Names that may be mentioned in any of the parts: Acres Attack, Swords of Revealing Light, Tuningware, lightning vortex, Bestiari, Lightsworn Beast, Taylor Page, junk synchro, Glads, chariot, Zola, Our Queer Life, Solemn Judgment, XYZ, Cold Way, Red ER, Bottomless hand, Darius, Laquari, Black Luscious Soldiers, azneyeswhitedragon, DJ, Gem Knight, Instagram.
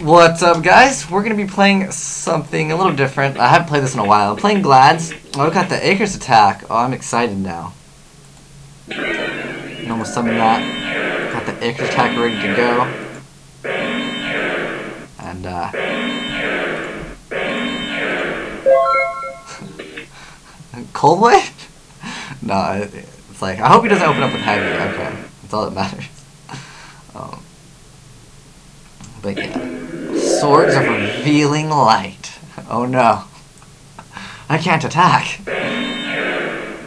What's up, guys? We're going to be playing something a little different. I haven't played this in a while. I'm playing Glads. Oh, we got the Acres Attack. Oh, I'm excited now. You almost summoned that. Got the Acres Attack ready to go. And, Cold Way? No, it's like, I hope he doesn't open up with heavy. Okay. That's all that matters. But yeah, Swords of Revealing Light. Oh no. I can't attack. I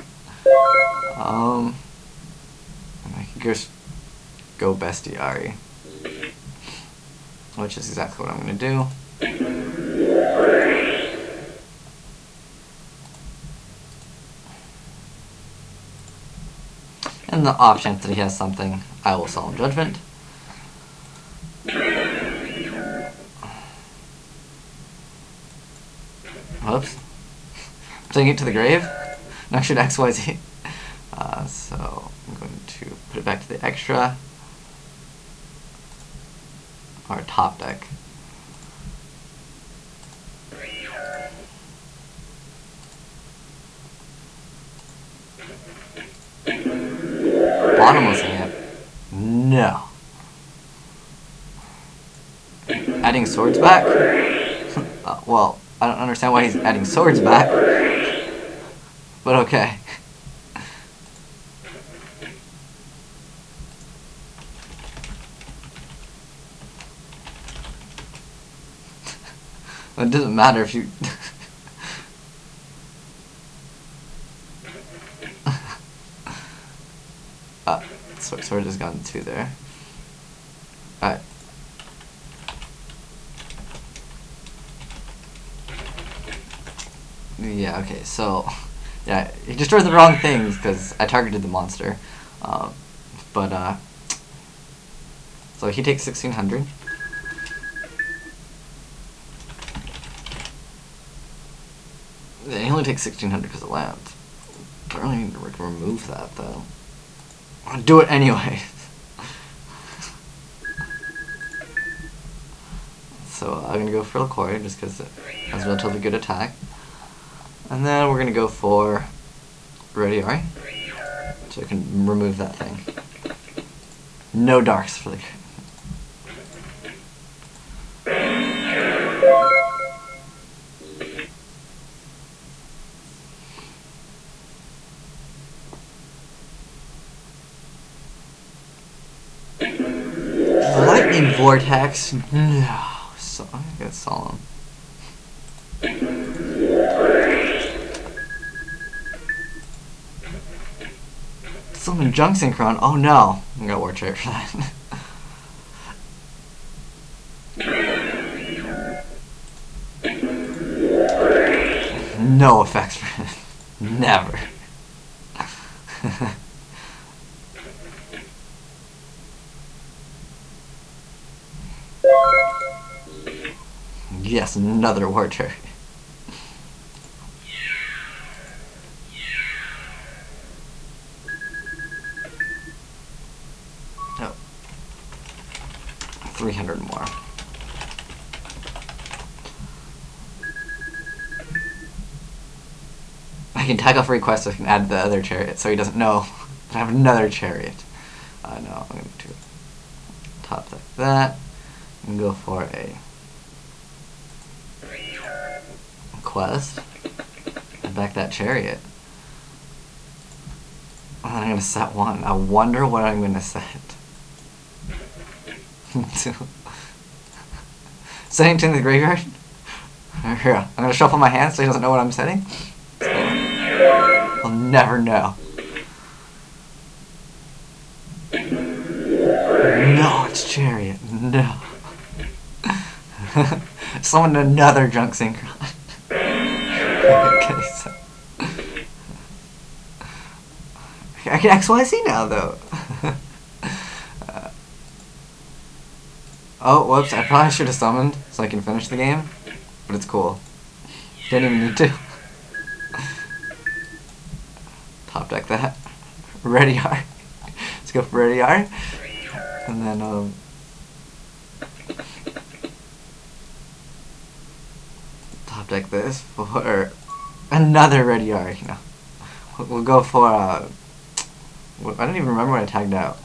can just go Bestiari. Which is exactly what I'm gonna do. And the option that he has something, I will Solemn Judgment. Whoops. Taking it to the grave. Not sure XYZ. So I'm going to put it back to the extra. Our top deck. Bottomless hand. No. Adding swords back? Well. I don't understand why he's adding swords back, but okay. It doesn't matter if you... sword has gone to there. Alright. Yeah, okay, so, yeah, he destroyed the wrong things because I targeted the monster. So he takes 1600. He only takes 1600 because of land. I don't really need to remove that, though. I'll do it anyway. So I'm going to go for Laquari just because it has a relatively good attack. And then we're going to go for Red ER, so I can remove that thing. No darks for the... Lightning vortex? No. So I'm going to get Solemn. Something junk synchro. Oh no, I'm gonna war chariot for that. No effects for him. Never. Yes, another war chariot. Oh. 300 more. I can tag off a request so I can add the other chariot so he doesn't know that I have another chariot. No, I'm going to top like that and go for a quest and back that chariot. And then I'm going to set one. I wonder what I'm going to set. Setting to the graveyard? I'm going to shuffle my hand so he doesn't know what I'm setting. So he'll never know. No, it's chariot. No. Summon another junk synchro. Okay, so. I can XYZ now, though. Oh, whoops, I probably should have summoned so I can finish the game, but it's cool. Didn't even need to. Top deck that. Red ER. Let's go for Red ER. And then, top deck this for another Red ER, you know. We'll go for, I don't even remember when I tagged out.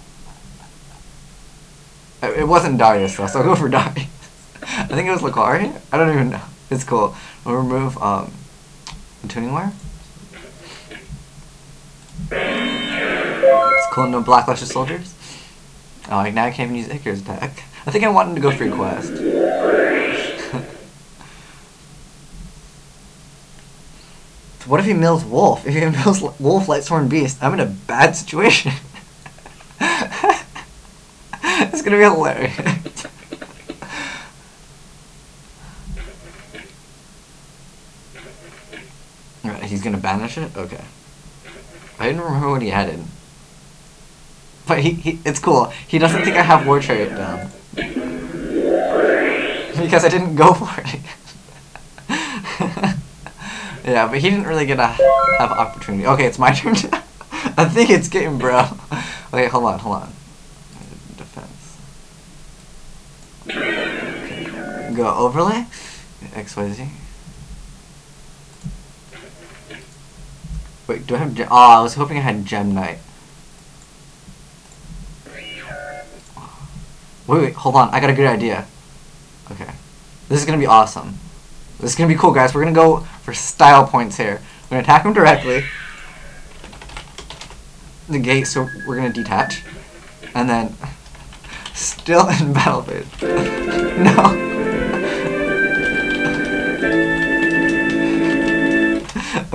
It wasn't Darius, though, so I'll go for Darius. I think it was Laquari? I don't even know. It's cool. We'll remove, the Tuningware. It's cool, no Black Luscious Soldiers. Oh, like now I can't even use Acres Attack. I think I wanted to go free quest. What if he mills Wolf? If he mills Wolf, Lightsworn Beast, I'm in a bad situation. It's gonna be hilarious. Alright, he's gonna banish it? Okay. I didn't remember what he added. But it's cool. He doesn't think I have War Chariot down. Because I didn't go for it. Yeah, but he didn't really get to have opportunity. Okay, it's my turn now. I think it's game, bro. Wait, hold on. Defense. Okay. Go overlay. XYZ. Wait, do I have Gem? Oh, I was hoping I had Gem Knight. Wait, hold on. I got a good idea. Okay. This is going to be awesome. This is going to be cool, guys. We're going to go for style points here. We're going to attack him directly. Negate, so we're going to detach. And then... Still in battle phase. No.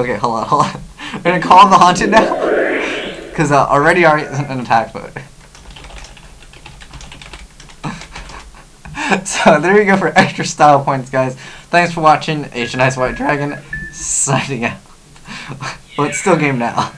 Okay, hold on. We're going to call him the Haunted now. Because already isn't an attack mode. So there you go for extra style points, guys. Thanks for watching. azneyeswhitedragon signing out. Well, it's still game now.